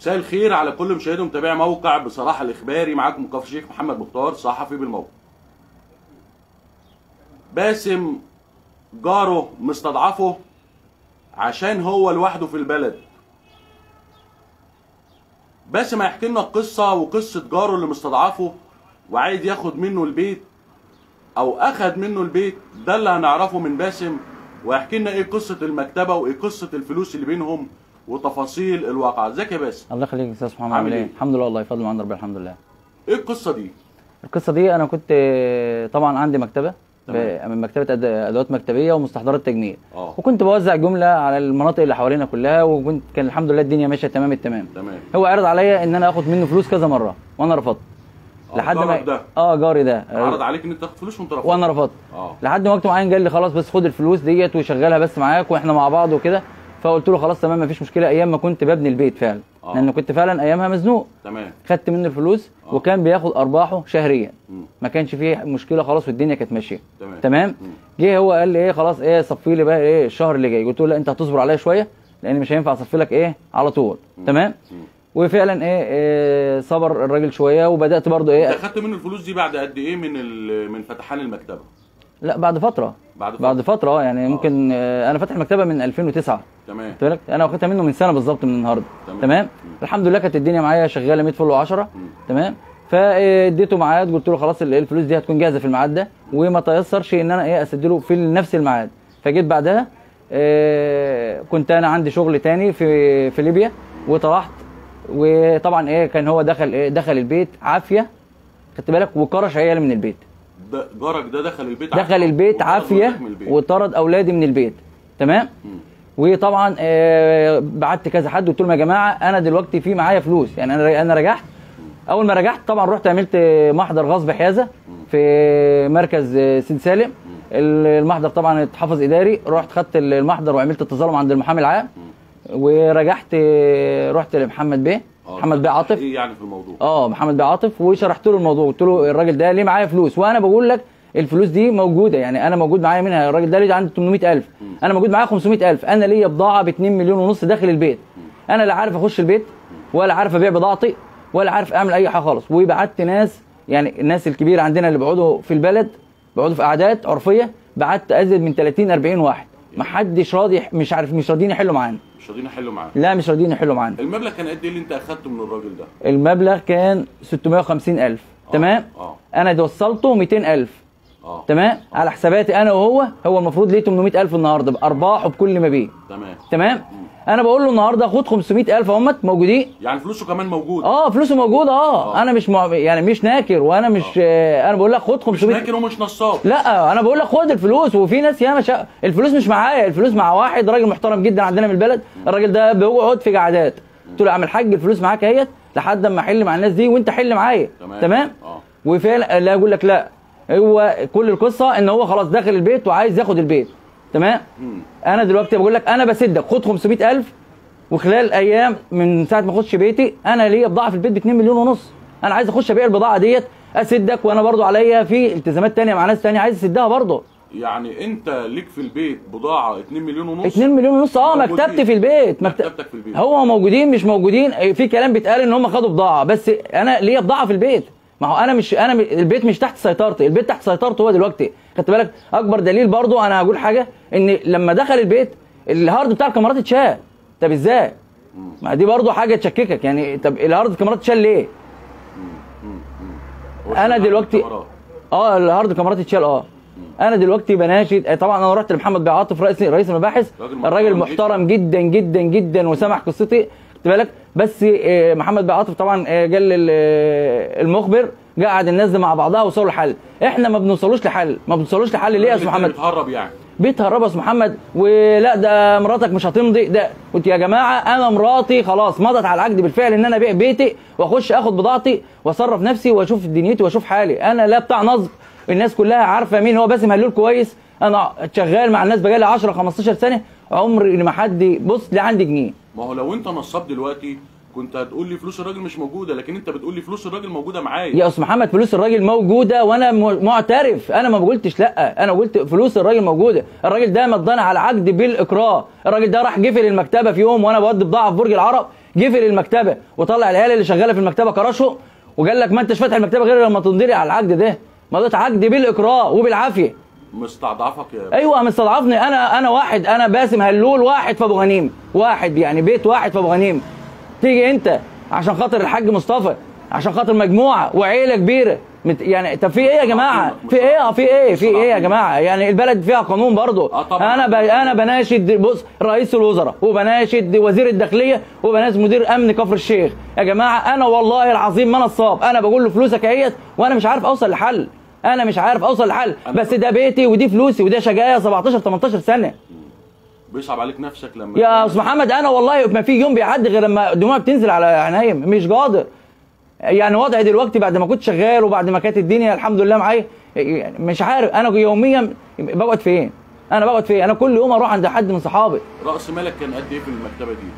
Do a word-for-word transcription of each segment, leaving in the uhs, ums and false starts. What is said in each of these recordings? مساء الخير على كل مشاهد ومتابعي موقع بصراحة الإخباري. معاكم كفر الشيخ محمد مختار صحفي بالموقع. باسم جاره مستضعفه عشان هو لوحده في البلد. باسم هيحكي لنا القصة وقصة جاره اللي مستضعفه وعايز ياخد منه البيت أو أخد منه البيت، ده اللي هنعرفه من باسم، وهيحكي لنا إيه قصة المكتبة وإيه قصة الفلوس اللي بينهم وتفاصيل الواقعة. ازيك يا باسم؟ الله يخليك يا استاذ محمد. عامل ايه؟ الحمد لله والله يفضل من عند ربنا الحمد لله. ايه القصة دي؟ القصة دي انا كنت طبعا عندي مكتبة من مكتبة ادوات مكتبية ومستحضرات تجميل، أوه. وكنت بوزع جملة على المناطق اللي حوالينا كلها، وكنت كان الحمد لله الدنيا ماشية تمام التمام. تمام. هو عرض عليا ان انا اخد منه فلوس كذا مرة وانا رفضت. لحد ما اه جاري ده عرض عليك ان انت تاخد فلوس وانت رفضت وانا رفضت. اه لحد ما وقت معين قال لي خلاص بس خد الفلوس ديت وشغلها بس معاك واحنا مع بعض وكده. فقلت له خلاص تمام مفيش مشكله. ايام ما كنت ببني البيت فعلا آه. لان كنت فعلا ايامها مزنوق. تمام. خدت منه الفلوس آه. وكان بياخد ارباحه شهريا، ما كانش فيه مشكله خلاص والدنيا كانت ماشيه تمام. تمام. جه هو قال لي ايه خلاص ايه صفي لي بقى ايه الشهر اللي جاي. قلت له لا انت هتصبر عليا شويه لان مش هينفع اصفي لك ايه على طول. مم. تمام. مم. وفعلا ايه, إيه صبر الراجل شويه وبدات برضه ايه. انت خدت منه الفلوس دي بعد قد ايه من من فتحان المكتبه؟ لا بعد فتره بعد فتره, بعد فترة يعني آه. ممكن آه انا فاتح مكتبه من ألفين وتسعة. تمام. بالك انا واخدتها منه من سنه بالظبط من النهارده. تمام, تمام؟ الحمد لله كانت الدنيا معايا شغاله مية فل وعشرة. تمام. فاديته ميعاد قلت له خلاص الفلوس دي هتكون جاهزه في الميعاد ده وما تيسرش ان انا ايه اسدله في نفس الميعاد. فجيت بعدها آه كنت انا عندي شغل تاني في في ليبيا وطرحت، وطبعا ايه كان هو دخل ايه دخل البيت عافيه خدت بالك وكرش عيالي من البيت. ده جارك ده دخل البيت دخل عافية البيت عافيه وطرد اولادي من البيت. تمام. م. وطبعا آه بعت كذا حد قلت لهم يا جماعه انا دلوقتي في معايا فلوس، يعني انا انا رجعت. اول ما رجعت طبعا رحت عملت محضر غصب حيازه في مركز سيدي سالم. المحضر طبعا اتحفظ اداري، رحت خدت المحضر وعملت التظلم عند المحامي العام ورجعت رحت لمحمد بيه. محمد بيه عاطف ايه يعني في الموضوع؟ اه محمد بيه عاطف وشرحت له الموضوع قلت له الراجل ده ليه معايا فلوس وانا بقول لك الفلوس دي موجوده، يعني انا موجود معايا منها الراجل ده ليه عنده تمنمية ألف، انا موجود معايا خمسمية ألف، انا ليا بضاعه ب اتنين مليون ونص داخل البيت، انا لا عارف اخش البيت ولا عارف ابيع بضاعتي ولا عارف اعمل اي حاجه خالص. وبعت ناس يعني الناس الكبيره عندنا اللي بيقعدوا في البلد بيقعدوا في قعدات عرفيه، بعت ازيد من تلاتين أربعين واحد ما حدش راضي مش عارف مش راضيين يحلوا معانا مش راضيين يحلوا معانا لا مش راضيين يحلوا معانا. المبلغ كان قد ايه اللي انت اخدته من الراجل ده؟ المبلغ كان ستمية وخمسين ألف. آه. تمام. آه. انا وصلته ميتين ألف. آه. تمام. آه. على حساباتي انا وهو، هو المفروض ليه تمنمية ألف النهارده بارباحه بكل ما بيه. تمام. تمام. م. انا بقول له النهارده خد خمسمية ألف اهمت موجودين، يعني فلوسه كمان موجوده. اه فلوسه موجوده. اه, آه. انا مش مع... يعني مش ناكر وانا مش آه. آه. انا بقول لك خد خمسمية. مش ناكر ومش نصاب، لا انا بقول لك خد الفلوس. وفي ناس ياما شا... الفلوس مش معايا، الفلوس مع واحد راجل محترم جدا عندنا من البلد. م. الراجل ده بيقعد في قعدات. قلت له يا عم الحاج الفلوس معاك اهيت لحد اما احل مع الناس دي وانت حل معايا. تمام. تمام؟ آه. وفعلا لا اقول لك لا، هو كل القصه ان هو خلاص داخل البيت وعايز ياخد البيت. تمام. مم. انا دلوقتي بقول لك انا بسدك خد خمسمية ألف، وخلال ايام من ساعه ما اخش بيتي انا ليا بضاعه في البيت ب اتنين مليون ونص، انا عايز اخش ابيع البضاعه ديت اسدك، وانا برضو عليا في التزامات ثانيه مع ناس ثانيه عايز اسدها برضو. يعني انت ليك في البيت بضاعه اتنين مليون ونص اتنين مليون ونص اه مكتبتي في البيت مكت... مكتبتك في البيت. هو موجودين مش موجودين في كلام بيتقال ان هم خدوا بضاعه، بس انا ليا بضاعه في البيت. ما هو انا مش انا البيت مش تحت سيطرتي، البيت تحت سيطرته هو دلوقتي خدت بالك. اكبر دليل برضو انا هقول حاجه ان لما دخل البيت الهارد بتاع الكاميرات اتشال. طب ازاي؟ ما دي برضو حاجه تشككك يعني. طب الهارد الكاميرات اتشال ليه؟ انا دلوقتي اه الهارد الكاميرات اتشال اه انا دلوقتي بناشد. طبعا انا رحت لمحمد بيه عاطف رئيس رئيس المباحث، الراجل محترم جدا جدا جدا وسمح قصتي خدت بالك. بس محمد بيه عاطف طبعا قال المخبر قعد الناس دي مع بعضها وصلوا لحل، احنا ما بنوصلوش لحل، ما بنوصلوش لحل ليه يا استاذ محمد؟ بيتهرب يعني بيتهرب يا استاذ محمد، ولا ده مراتك مش هتمضي ده. قلت يا جماعه انا مراتي خلاص مضت على العقد بالفعل ان انا ابيع بيتي واخش اخد بضاعتي واصرف نفسي واشوف دنيتي واشوف حالي، انا لا بتاع نصب. الناس كلها عارفه مين هو باسم هلول كويس، انا شغال مع الناس بقالي عشرة خمستاشر سنه عمري ما حد بص لي عندي جنيه. ما هو لو انت نصاب دلوقتي كنت هتقول لي فلوس الراجل مش موجوده، لكن انت بتقول لي فلوس الراجل موجوده معايا. يا استاذ محمد فلوس الراجل موجوده وانا معترف، انا ما قلتش لا، انا قلت فلوس الراجل موجوده، الراجل ده مضاني على عقد بالاقرار، الراجل ده راح جفل المكتبه في يوم وانا بودي بضاعه في برج العرب جه في المكتبه وطلع العيال اللي شغاله في المكتبه كرشوا وقال لك ما انتش فاتح المكتبه غير لما تنضري على العقد ده، مضيت عقد بالاقرار وبالعافيه. مستضعفك يا ايوه مستضعفني انا، انا واحد، انا باسم هلول واحد في ابو غنيم، واحد يعني بيت واحد في ابو غنيم، تيجي انت عشان خاطر الحاج مصطفى، عشان خاطر مجموعه وعيله كبيره يعني. طب في ايه يا جماعه؟ في ايه في ايه في ايه يا جماعه؟ يعني البلد فيها قانون برضه. انا ب... انا بناشد بص رئيس الوزراء وبناشد وزير الداخليه وبناشد مدير امن كفر الشيخ، يا جماعه انا والله العظيم ما انا الصاب، انا بقول له فلوسك اهيت وانا مش عارف اوصل لحل، انا مش عارف اوصل لحل، بس ده بيتي ودي فلوسي وده شجايه سبعتاشر تمنتاشر سنه. بيصعب عليك نفسك لما يا استاذ محمد انا والله ما في يوم بيعدي غير لما الدموع بتنزل على عينيا، مش قادر يعني. وضعي دلوقتي بعد ما كنت شغال وبعد ما كانت الدنيا الحمد لله معايا، مش عارف انا يوميا بقعد فين، انا بقعد فين، انا كل يوم اروح عند حد من صحابي. راس مالك كان قد ايه في المكتبه دي؟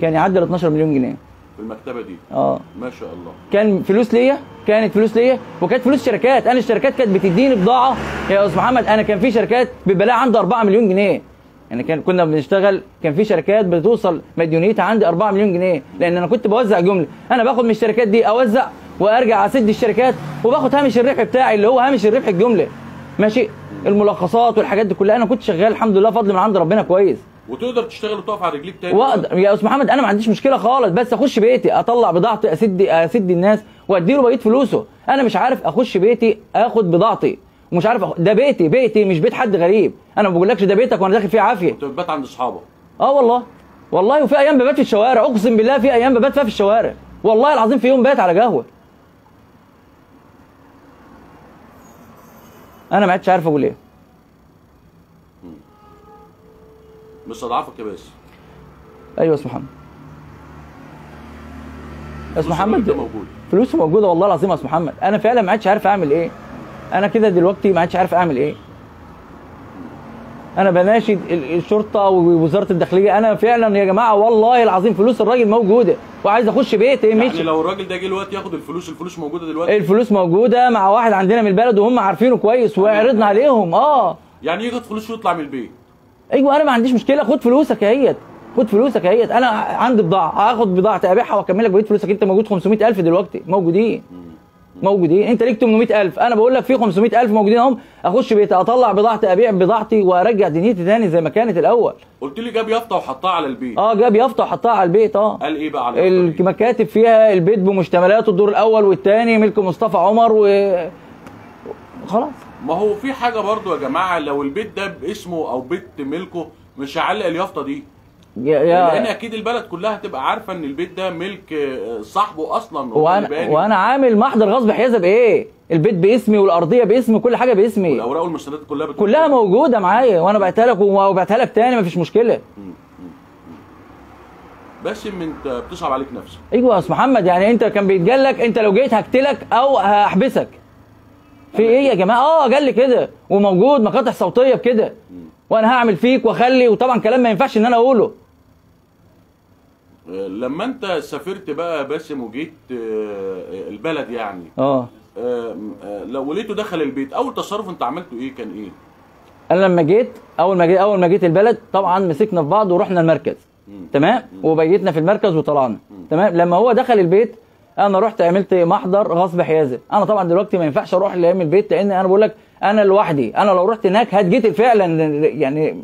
كان يعدي ال اتناشر مليون جنيه في المكتبه دي. اه ما شاء الله. كان فلوس ليا، كانت فلوس ليا وكانت فلوس شركات، انا الشركات كانت بتديني بضاعه يا استاذ محمد، انا كان في شركات بيبقى لها عندي اربعة مليون جنيه، يعني كان كنا بنشتغل، كان في شركات بتوصل مديونيتها عندي اربعة مليون جنيه، لان انا كنت بوزع جمله، انا باخد من الشركات دي اوزع وارجع اسد الشركات وباخد هامش الربح بتاعي اللي هو هامش الربح الجمله، ماشي، الملخصات والحاجات دي كلها. انا كنت شغال الحمد لله فضل من عند ربنا كويس. وتقدر تشتغل وتقف على رجليك تاني واقدر يا استاذ محمد، انا ما عنديش مشكله خالص، بس اخش بيتي اطلع بضاعتي اسد اسد الناس واديله بقيه فلوسه. انا مش عارف اخش بيتي اخد بضاعتي، ومش عارف أخ... ده بيتي، بيتي مش بيت حد غريب، انا ما بقولكش ده بيتك وانا داخل فيه عافيه. كنت بتبات عند اصحابك؟ اه والله والله، وفي ايام ببات في الشوارع، اقسم بالله في ايام ببات فيها في الشوارع، والله العظيم في يوم بات على قهوه. انا ما عدتش عارف اقول ايه. مستضعفك يا باسم. ايوه يا استاذ محمد. يا استاذ محمد فلوسه موجوده والله العظيم يا استاذ محمد، انا فعلا ما عدتش عارف اعمل ايه. أنا كده دلوقتي ما عادش عارف أعمل إيه. أنا بناشد الشرطة ووزارة الداخلية، أنا فعلا يا جماعة والله العظيم فلوس الراجل موجودة وعايز أخش بيتي مش يعني. لو الراجل ده جه دلوقتي ياخد الفلوس، الفلوس موجودة دلوقتي، الفلوس موجودة مع واحد عندنا من البلد وهم عارفينه كويس وعرضنا عليهم. أه يعني ياخد فلوس ويطلع من البيت. أيوه أنا ما عنديش مشكلة، خد فلوسك أهيت، خد فلوسك أهيت، أنا عندي بضاعة، هاخد بضاعتي أبيعها وأكمل لك بقية فلوسك. أنت موجود خمسمية الف دلوقتي موجودين موجودين، انت ليك تمنمية الف، انا بقول لك في خمسمية الف موجودين اهم، اخش بيتي اطلع بضاعتي ابيع بضاعتي وارجع دنيتي تاني زي ما كانت الاول. قلت لي جاب يافطه وحطها على البيت. اه جاب يافطه وحطها على البيت. اه قال ايه بقى على المكاتب فيها البيت بمشتملاته، الدور الاول والثاني ملك مصطفى عمر و خلاص. ما هو في حاجه برضو يا جماعه، لو البيت ده باسمه او بيت ملكه مش هعلق اليافطه دي، لان اكيد البلد كلها هتبقى عارفه ان البيت ده ملك صاحبه اصلا. وانا وانا عامل محضر غصب حيازه بايه؟ البيت باسمي والارضيه باسمي كل حاجه باسمي، والاوراق والمستندات كلها كلها موجوده معايا، وانا بعتها لك وبعتها لك تاني مفيش مشكله. بس انت بتصعب عليك نفسك. ايوه يا استاذ محمد، يعني انت كان بيتقال لك انت لو جيت هقتلك او هحبسك. في ايه يا جماعه؟ اه قال لي كده وموجود مقاطع صوتيه بكده، وانا هعمل فيك واخلي، وطبعا كلام ما ينفعش ان انا اقوله. لما انت سافرت بقى باسم وجيت البلد يعني اه لو وليته دخل البيت، اول تصرف انت عملته ايه؟ كان ايه؟ انا لما جيت اول ما جيت اول ما جيت البلد طبعا مسكنا في بعض ورحنا المركز. مم. تمام. مم. وبيتنا في المركز وطلعنا. مم. تمام. لما هو دخل البيت انا رحت عملت محضر غصب حيازه. انا طبعا دلوقتي ما ينفعش اروح لايام البيت، لان انا بقول لك انا لوحدي، انا لو رحت هناك هتقتل فعلا يعني.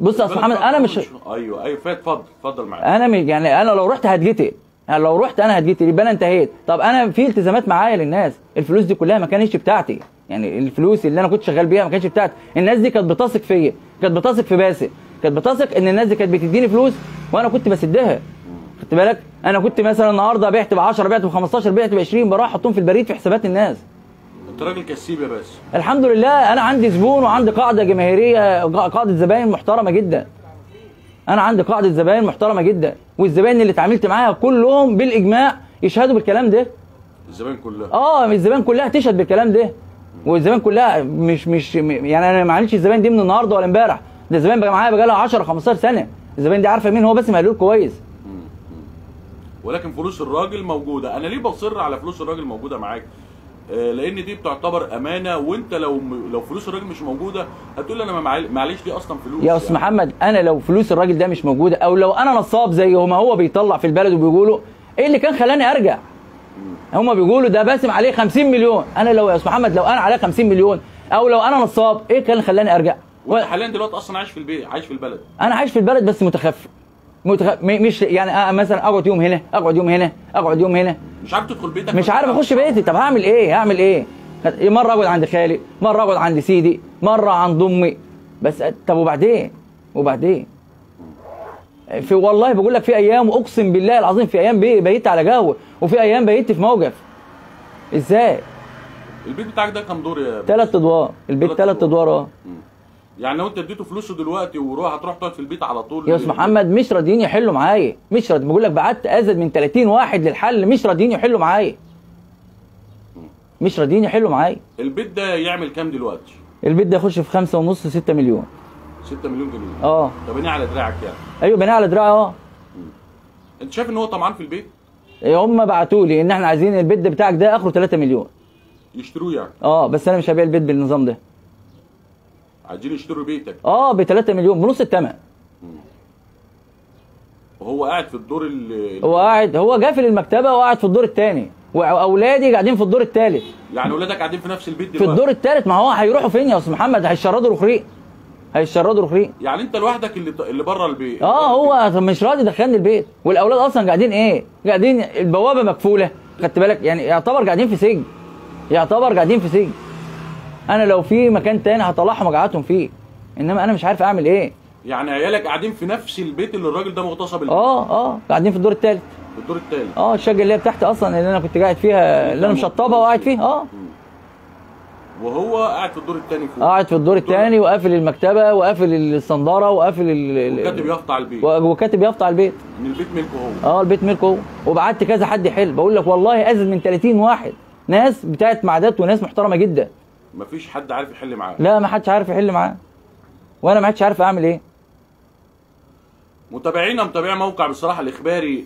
بص يا استاذ محمد انا مش ايوه ايوه اتفضل اتفضل معاك. انا مش يعني انا لو رحت هتقتل، يعني لو رحت انا هتقتل، يبقى انا انتهيت. طب انا في التزامات معايا للناس، الفلوس دي كلها ما كانتش بتاعتي، يعني الفلوس اللي انا كنت شغال بيها ما كانتش بتاعتي، الناس دي كانت بتثق فيا، كانت بتثق في باسم، كانت بتثق ان الناس دي كانت بتديني فلوس وانا كنت بسدها. خدت بالك؟ انا كنت مثلا النهارده بعت ب عشرة، بعت ب خمستاشر، بعت ب عشرين، بروح احطهم في البريد في حسابات الناس. انت راجل كسيب يا باسم. الحمد لله انا عندي زبون وعندي قاعده جماهيريه، قاعده زباين محترمه جدا. انا عندي قاعده زباين محترمه جدا، والزباين اللي اتعاملت معاها كلهم بالاجماع يشهدوا بالكلام ده. الزباين كلها؟ اه الزباين كلها تشهد بالكلام ده، والزباين كلها مش مش يعني انا ما عملتش الزباين دي من النهارده ولا امبارح، ده الزباين معايا بقى لها عشرة خمستاشر سنه، الزباين دي عارفه مين هو باسم هلول كويس. ولكن فلوس الراجل موجوده، انا ليه بصر على فلوس الراجل موجوده معاك؟ لان دي بتعتبر امانه، وانت لو لو فلوس الراجل مش موجوده هتقول انا معلش دي اصلا فلوس. يا استاذ يعني محمد، انا لو فلوس الراجل ده مش موجوده، او لو انا نصاب زي ما هو بيطلع في البلد وبيقولوا ايه اللي كان خلاني ارجع؟ هم بيقولوا ده باسم عليه خمسين مليون، انا لو يا استاذ محمد لو انا عليه خمسين مليون او لو انا نصاب ايه كان خلاني ارجع؟ وانت حاليا دلوقتي اصلا عايش في البيت، عايش في البلد. انا عايش في البلد بس متخفي، متخ... مش يعني مثلا اقعد يوم هنا اقعد يوم هنا اقعد يوم هنا، مش عارف تدخل بيتك، مش عارف اخش بيتي. طب هعمل ايه؟ هعمل ايه؟ مره اقعد عند خالي، مره اقعد عند سيدي، مره عند امي بس. طب وبعدين وبعدين في والله بقول لك في ايام اقسم بالله العظيم في ايام بقيت على جو، وفي ايام بقيت في موقف. ازاي؟ البيت بتاعك ده كام دور يا باشا؟ ثلاث ادوار، البيت ثلاث ادوار اه. يعني لو انت اديته فلوسه دلوقتي وروح هتروح تقعد في البيت على طول؟ يا استاذ محمد مش راضيين يحلوا معايا، مش راضيين، بقول لك بعت ازيد من ثلاثين واحد للحل، مش راضيين يحلوا معايا. مش راضيين يحلوا معايا. البيت ده يعمل كام دلوقتي؟ البيت ده يخش في خمسة ونص ستة مليون. ستة مليون جنيه؟ اه. طب بنيه على دراعك يعني؟ ايوه بنيه على دراعي اه. انت شايف ان هو طمعان في البيت؟ هم بعتوا لي ان احنا عايزين البيت بتاعك ده اخره ثلاثة مليون. يشتروه يعني؟ اه بس انا مش هبيع البيت بالنظام ده. عايزين يشتروا بيتك اه ب ثلاثة مليون بنص الثمن. وهو قاعد في الدور ال هو قاعد، هو قافل المكتبه وقاعد في الدور الثاني، واولادي قاعدين في الدور الثالث. يعني اولادك قاعدين في نفس البيت دلوقتي؟ في الدور الثالث. ما هو هيروحوا فين يا استاذ محمد؟ هيشردوا رخريق، هيشردوا رخريق. يعني انت لوحدك اللي اللي بره البيت؟ اه هو مش راضي يدخلني البيت، والاولاد اصلا قاعدين ايه؟ قاعدين البوابه مقفوله، خدت بالك؟ يعني يعتبر قاعدين في سجن، يعتبر قاعدين في سجن. انا لو في مكان تاني هطلعهم واقعدهم فيه، انما انا مش عارف اعمل ايه. يعني عيالك قاعدين في نفس البيت اللي الراجل ده مغتصب البيت؟ اه اه قاعدين في الدور الثالث. في الدور الثالث اه الشقه اللي هي بتاعتي اصلا اللي انا كنت قاعد فيها، اللي انا مشطبها وقاعد فيها اه. وهو قاعد في الدور الثاني فوق، قاعد في الدور الثاني وقافل المكتبه وقافل الصنداره وقافل ال وكاتب يقطع البيت، وكاتب يقطع البيت. ان البيت ملكه هو اه البيت ملكه هو. وبعت كذا حد يحل، بقول لك والله ازيد من ثلاثين واحد، ناس بتاعت معدات وناس محترمه جدا. مفيش حد عارف يحل معاه؟ لا ما حدش عارف يحل معاه، وانا ما عادش عارف اعمل ايه. متابعينا متابعي موقع بصراحه الاخباري،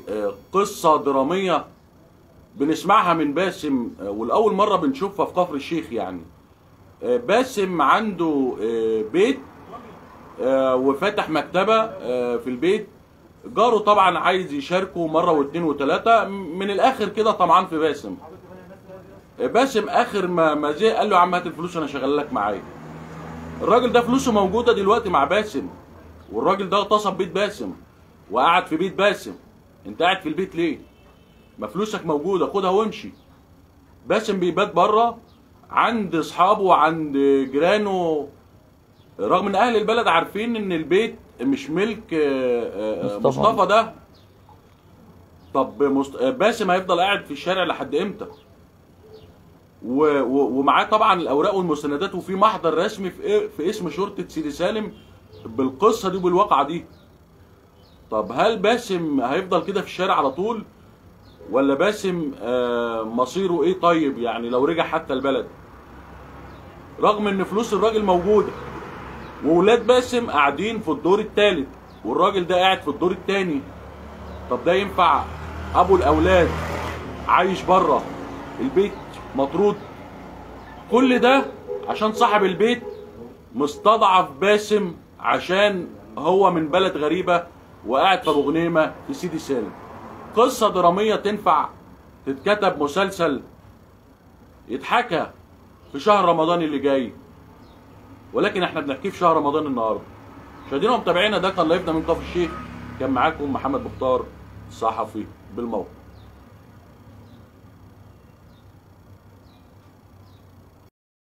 قصه دراميه بنسمعها من باسم والاول مره بنشوفها في كفر الشيخ. يعني باسم عنده بيت وفتح مكتبه في البيت، جاره طبعا عايز يشاركه مره واثنين وثلاثه، من الاخر كده طمعان في باسم. باسم اخر ما ما جه قال له يا عم هات الفلوس انا شغال لك معايا. الراجل ده فلوسه موجوده دلوقتي مع باسم، والراجل ده اغتصب بيت باسم وقعد في بيت باسم. انت قاعد في البيت ليه؟ ما فلوسك موجوده خدها وامشي. باسم بيبات بره عند اصحابه وعند جيرانه، رغم ان اهل البلد عارفين ان البيت مش ملك مصطفى, مصطفى ده. طب باسم هيفضل قاعد في الشارع لحد امتى؟ ومعاه طبعا الاوراق والمستندات، وفي محضر رسمي في في اسم شرطه سيدي سالم بالقصه دي وبالواقعه دي. طب هل باسم هيفضل كده في الشارع على طول، ولا باسم مصيره ايه؟ طيب يعني لو رجع حتى البلد، رغم ان فلوس الراجل موجوده، واولاد باسم قاعدين في الدور الثالث، والراجل ده قاعد في الدور الثاني. طب ده ينفع؟ ابو الاولاد عايش بره البيت مطرود، كل ده عشان صاحب البيت مستضعف باسم عشان هو من بلد غريبه وقاعد في ابو غنيمه في سيدي سالم. قصه دراميه تنفع تتكتب مسلسل يتحكى في شهر رمضان اللي جاي، ولكن احنا بنحكيه في شهر رمضان النهارده. مشاهدينا ومتابعينا ده كان لايفنا من كفر الشيخ، كان معاكم محمد مختار الصحفي بالموقع.